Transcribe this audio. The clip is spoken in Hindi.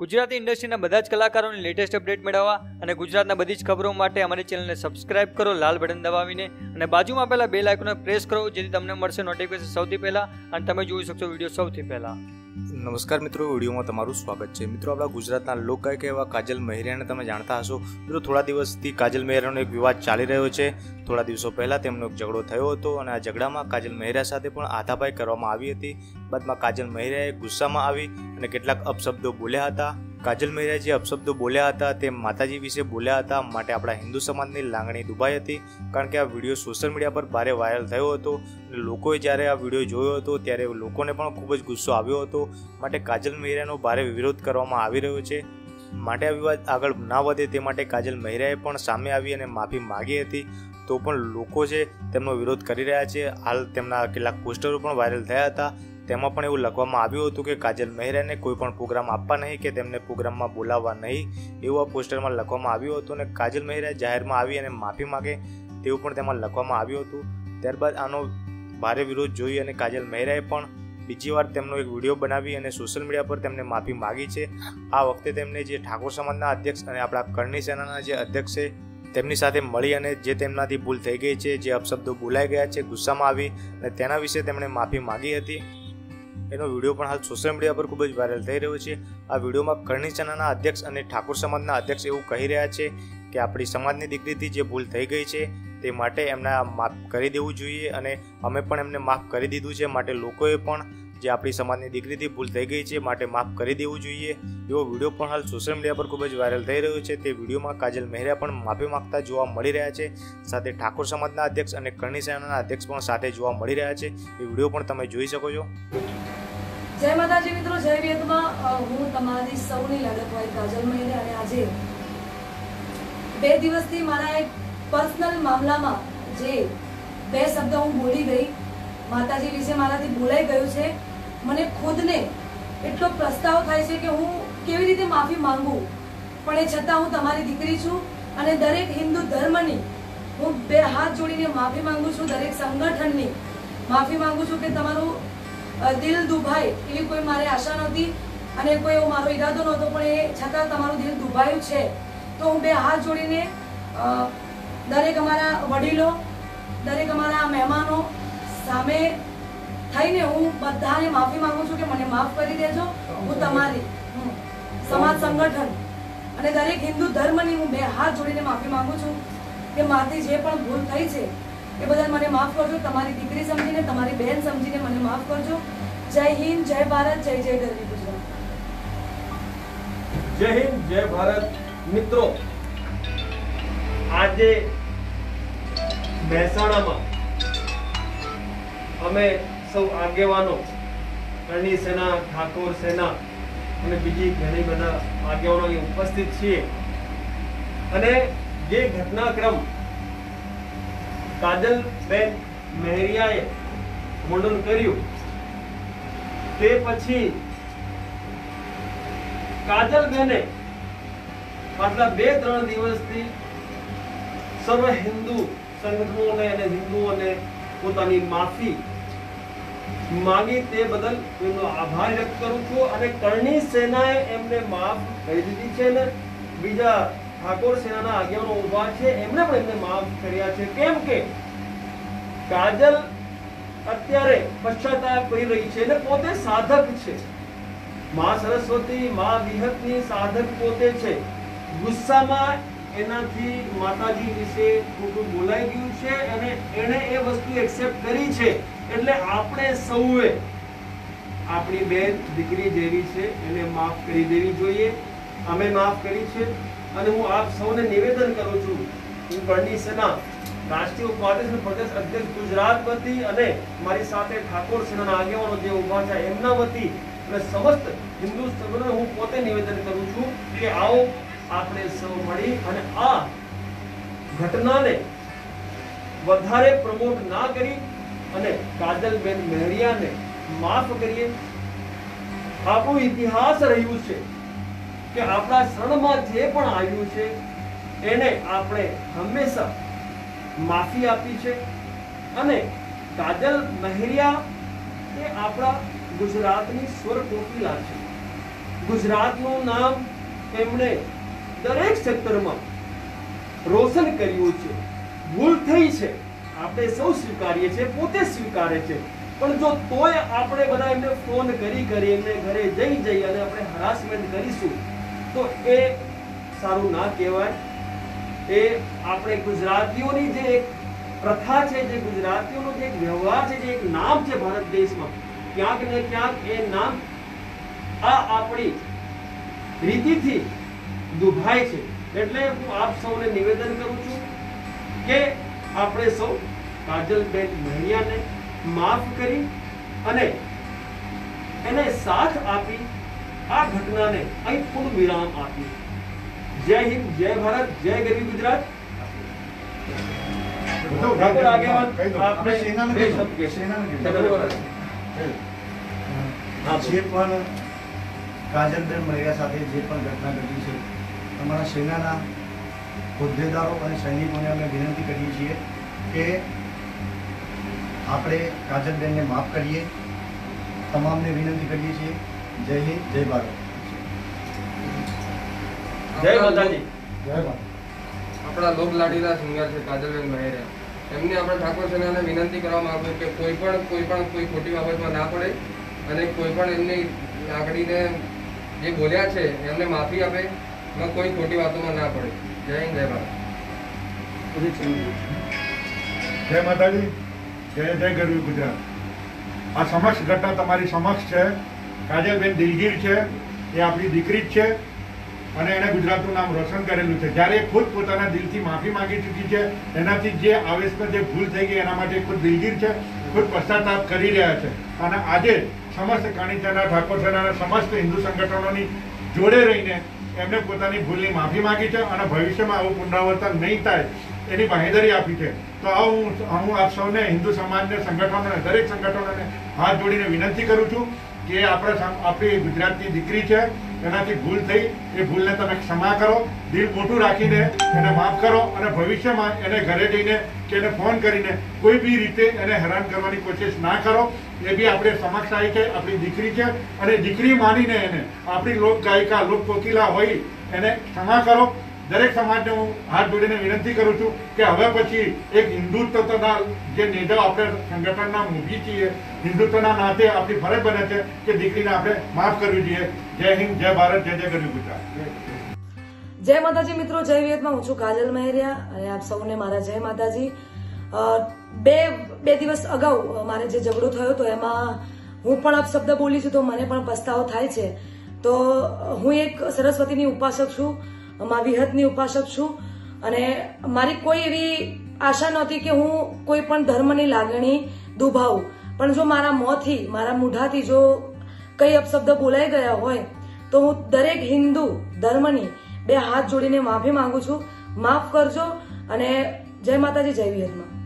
ગુજરાતી ઇન્ડસ્ટ્રીના બધા જ કલાકારોની લેટેસ્ટ અપડેટ મેળવવા અને ગુજરાતના બધી જ ખબરો માટે અમારી ચેનલને સબસ્ક્રાઇબ કરો લાલ બટન દબાવીને અને બાજુમાં આપેલા બેલ આઇકોનને પ્રેસ કરો જેથી તમને મળશે નોટિફિકેશન સૌથી પહેલાં અને તમે જોઈ શકશો વિડીયો સૌથી પહેલાં। नमस्कार मित्रों, वीडियो में तमारू स्वागत है। मित्रों, आपणा गुजरातना लोकगायक एवा काजल महेरिया ने तमे जाणता हशो। मित्रों, थोड़ा दिवसथी काजल महेरियानो एक विवाद चाली रह्यो छे। थोड़ा दिवसों पहला तेमनो एक झगड़ो थयो हतो अने आ झगड़ामां काजल महेरिया साथे पण हाथापाई करवामां आवी हती। बादमां काजल महेरियाए गुस्सामां आवी अने केटलाक अपशब्दो बोल्या हता। काजल महेरिया जे अपशब्दों बोल्या हता ते माताजी विषे बोल्या हता, माटे आपणा हिंदू समाजनी लांगणी दुभाई हती। कारण के आ विडियो सोशल मीडिया पर भारे वायरल थयो हतो। लोकोए ज्यारे आ विडियो जोयो हतो त्यारे लोकोने पण खूब ज गुस्सो आव्यो हतो, माटे काजल महेरियानो भारे विरोध करवामां आवी रह्यो छे। माटे आ विवाद आगळ न वधे ते माटे काजल महेरियाए पण सामे आवी अने माफी मांगी हती। तो पण लोको जे तेमनो विरोध करी रह्या छे। हाल तेमना केटलाक पोस्टरो पण वायरल थया हता। तेमां पण एवुं लखवामां आव्युं हतुं के काजल महेरियाने कोईपण प्रोग्राम आपवा नहीं के तेमने प्रोग्राम में बोलाववा नहीं, एवुं आ पोस्टरमां लखवामां आव्युं हतुं अने काजल महेरिया जाहेरमां आवी अने माफी मांगे तेवुं पण तेमां लखवामां आव्युं हतुं। त्यारबाद आनो भारे विरोध जोई अने काजल महेरियाए पण बीजी वार तेमनो एक विडियो बनावी अने सोशल मीडिया पर तेमने माफी मांगी छे। आ वखते तेमणे जे ठाकुर समाजना अध्यक्ष अने आपणा करनी सेनाना जे अध्यक्ष छे तेमनी साथे मळी अने जे तेमनाथी भूल थई गई छे, जे अपशब्दो बोलाया गया छे, गुस्सामां आवी अने तेना विशे तेमणे माफी मांगी हती। एनो वीडियो पण हाल सोशल मीडिया पर खूब ज वायरल थई रह्यो छे। आ वीडियो में करनी सेनाना अध्यक्ष अने ठाकुर समाजना अध्यक्ष एवुं कही रह्या छे के आपणी समाजनी दीकरीथी जे भूल थई गई छे ते माटे एमने माफ करी देवुं जोईए अने अमे पण एमने माफ करी दीधुं छे, माटे लोकोए पण जे आपणी समाजनी दीकरीथी भूल थई गई छे माटे माफ करी देवुं जोईए। एवो वीडियो पण हाल सोशल मीडिया पर खूब ज वायरल थई रह्यो छे। ते वीडियोमां काजल महेरिया पण माफी मांगता जोवा मळी रह्या छे, साथे ठाकुर समाजना अध्यक्ष अने करनी सेनाना अध्यक्ष पण साथे जोवा मळी रह्या छे। ए वीडियो पण तमे जोई शको छो। जय माताजी मित्रों, जय वियतमा। हूँ तमारी सौनी लाडकवाई काजल महेरिया अने आजे बे दिवसथी मारा एक पर्सनल मामला में जे बे शब्द हूँ बोली गई माताजी विषे माराथी बोलाई गयुं छे। मने खुद ने एटलो प्रस्ताव थाय छे के हूँ केवी रीते माफी मांगू, पण ए छतां हूँ तमारी दीकरी छूं अने दरेक हिंदू धर्मनी हूँ बे हाथ जोड़ीने माफी मांगू छूं। दरेक संगठननी माफी मांगू छूं के तमारुं दिल दुभाई एवी कोई मारे आशा नहोती अने कोई एवो मारो इरादो नहोतो, पण ए छतां तमारुं दिल दुभायुं छे। तो हूँ बे हाथ जोड़ीने दरेक अमारा वडीलो, दरेक अमारा मेहमानो सामे थईने हूँ बधाने माफी मांगू छूं के मने माफ करी देजो। हूँ तमारी समाज संगठन अने दरेक हिंदू धर्मनी हूँ बे हाथ जोड़ीने माफी मांगू छूं के माराथी जे पण भूल थई छे ए बदल मने माफ करजो। तमारी दीकरी समझीने, तमारी बहन समझीने मने माफ करजो। जय हिंद, जय भारत, जय जय गरवी गुजरात। जय हिंद, जय भारत। मित्रों, आज महेसाणामां अमे सौ आगेवानो करनी सेना, ठाकुर सेना अने बीजी घणी बधा आगेवानो अहीं उपस्थित छीए अने जे घटनाक्रम काजल बेन महेरियाए वर्णन कर्युं ते पछी काजल बेने पाछला 2-3 दिवसथी सर्व हिंदू संगठनोने अने हिंदुओने पोतानी माफी मांगी ते बदल एमनो आभार व्यक्त करूं छुं। अने करनी सेनाए एमने माफ करी दीधी छे ने बीजा ठाकुर सेना आगेवानो उभा छे एमने पण एमने माफ कर्या छे। केम के काजल अत्यारे पश्चाताप करी रही छे ने पोते साधक छे, मां सरस्वती मां विहतनी साधक पोते छे। गुस्सामां एनाथी माताजी विषे खूब बोलाई गयुं छे अने एणे ए वस्तु एक्सेप्ट करी छे। एटले आपणे सौए आपणी बेन दीकरी जेवी छे एने माफ करी देवी जोईए। अमे माफ करी छे अने हूँ आप सौने निवेदन करूँ छूँ। हूँ करनी सेना राष्ट्रीय उपाध्यक्ष प्रदेश अध्यक्ष गुजरात वती अने मारी साथे ठाकुर सेना आगेवानो जे उभा छे एमना वती अने समस्त हिंदू संगठनोने हूँ पोते निवेदन करूँ छूँ के आओ आपणे सौ मळी अने आ घटनाने वधारे प्रमोट ना करी अने काजल बेन महेरियाने माफ करीए। आपणो इतिहास रह्यो छे के आपणा शरणमां जे पण आव्युं छे एने आपणे हमेशा माफी आपी छे अने काजल महेरिया के आपणा गुजरातनी स्वर कोकिला छे। गुजरातનું નામ તેમણે દરેક ક્ષેત્રમાં રોશન કર્યું છે। ભૂલ થઈ છે, આપણે સૌ સ્વીકારીએ છીએ, પોતે સ્વીકારે છે, પણ જો તોય આપણે બધા એમને ફોન કરી એમને ઘરે જઈ અને આપણે હરાસમેન્ટ કરીશું તો એ સારું ના કહેવાય। એ આપણે ગુજરાતીઓની જે એક પ્રથા છે, જે ગુજરાતીઓનો જે એક વ્યવહાર છે, જે એક નામ છે ભારત દેશમાં, ક્યાંક ને ક્યાંક એ નામ जय हिंद, जय भारत, जय गरीब गुजरात। काजल महेरिया साथे जे पण घटना घटी है, अमरा सेनाना होद्देदारों और सैनिकों ने अमे विनती करीए छीए के आपणे काजलबेन ने माफ करिए। तमाम ने विनती करीए छीए। जय हिंद, जय भारत, जय माताजी, जय भारत। अपना लोक लाडीला सिंगर छे काजलबेन महेरिया, एमने अपना ठाकुर सेना ने विनती करवा मांगू के कोई खोटी बाबत में ना पड़े और कोईपण एमने लागणी ने ये बोलिया छे एमने माफी आपे, मैं कोई खोटी बातों में ना पड़े। जय हिंद, जय भारत, जय माताजी, जय जय गरीब गुजरात। आ समक्ष घटना तमारी समक्ष है। काजलबेन दिलगीर है, ये आपनी दीकरी है और एने गुजरातनु नाम रोशन करेलू है। ज्यारे खुद पोताना दिलथी माफी मांगी चूकी है, एनाथी जे आवेशमां जे भूल थई गई एना माटे खुद दिलगीर है, खुद पश्चाताप करी रह्या छे। अने आजे समस्त करनी सेना, ठाकुर सेना, समस्त हिंदू संगठनों की जोड़े रहीने एमने पोतानी भूलनी माफी मांगी है और भविष्य में आवुं पुनरावर्तन नहीं थाय एनी बाहेंधरी आपी है। तो हूँ आप सबने, हिंदू समाज ने, संगठनों ने, दरेक संगठनों ने हाथ जोड़ीने विनती करूँ छूँ कि आपणी गुजरात की दीकरी है, एनाथी भूल थई, ए भूलने तमे क्षमा करो, दिल मोटू राखीने एने माफ करो और भविष्य में एने घरे जईने के एने फोन करीने कोई भी रीते एने हैरान करवानी कोशिश ना करो। ये भी अपने समक्ष आई है, अपनी दीकरी है और दीकरी मानीने एने अपनी लोक गायिका, लोक कोकिला होई एने क्षमा करो। दरेक समाज ने हूँ हाथ जोड़ीने विनती करूँ छूँ कि हवे पछी एक हिंदुत्वना जे नेता अपने संगठन में मूकी छे, हिंदुत्वना नाते अपनी फरज बने छे कि दीकरीने आपणे माफ करवी जोईए। जय हिंद, जय भारत, जय जय गरीब गुजरात, जय माताजी। मित्रों, जय वियतमा हूँ छूं काजल महेरिया अने आप सौने मारा जय माताजी। बे दिवस अगाऊ मारे जे झगड़ो थयो तो एमा हूँ पण अपशब्द बोली छूं तो मने पण पस्तावो थाय छे। तो हूँ एक सरस्वतीनी उपासक छूं, मां विहतनी उपासक छूं अने मारी कोई एवी आशा नहोती के हूँ कोई पण धर्मनी लागणी दुभावुं, पण जो मारा मोंथी, मारा मूढाथी जो कई अपशब्द बोलाई गया होय तो हूँ दरेक हिंदू धर्मनी बे हाथ जोड़ीने माफी मांगू छूं। माफ करजो अने जय माताजी, जय विहतमा।